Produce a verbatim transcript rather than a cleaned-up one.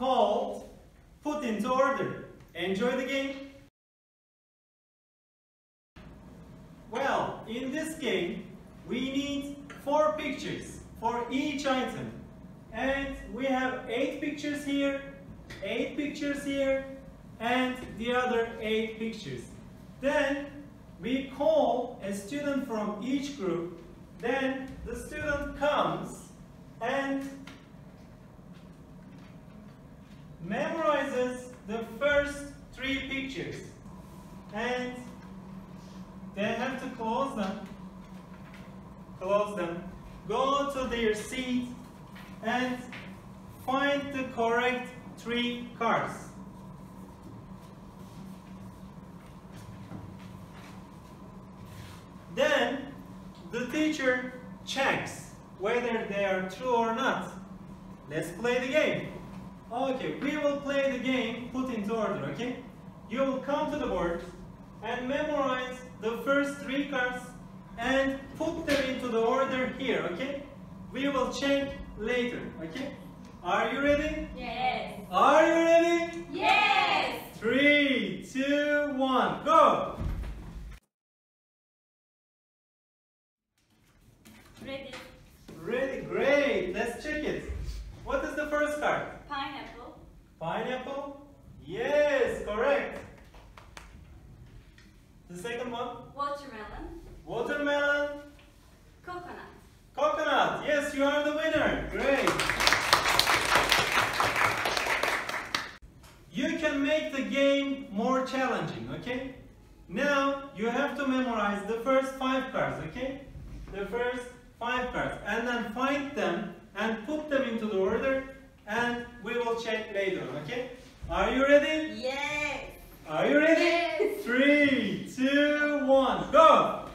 called Put Into Order. Enjoy the game. Well, in this game, we need four pictures for each item. And we have eight pictures here, eight pictures here, and the other eight pictures. Then we call a student from each group. Then the student comes and memorizes the first three pictures. And they have to close them. Close them. Go to their seat and find the correct three cards. Then the teacher checks whether they are true or not. Let's play the game. Okay, we will play the game Put Into Order, okay? You will come to the board and memorize the first three cards and put them into the order here, okay? We will check later, okay? Are you ready? Yes. Are you ready? Yes. Three, two, one, go. Ready. Ready, great. Let's check it. What is the first card? Pineapple. Pineapple? Yes, correct. The second one? Watermelon. Watermelon. Coconut. Coconut. Yes, you are the winner. Great. You can make the game more challenging, okay? Now you have to memorize the first five cards, okay? The first five cards, and then find them and put them into the order, and we will check later, okay? Are you ready? Yes. Are you ready? Yes. Three, two, one, go!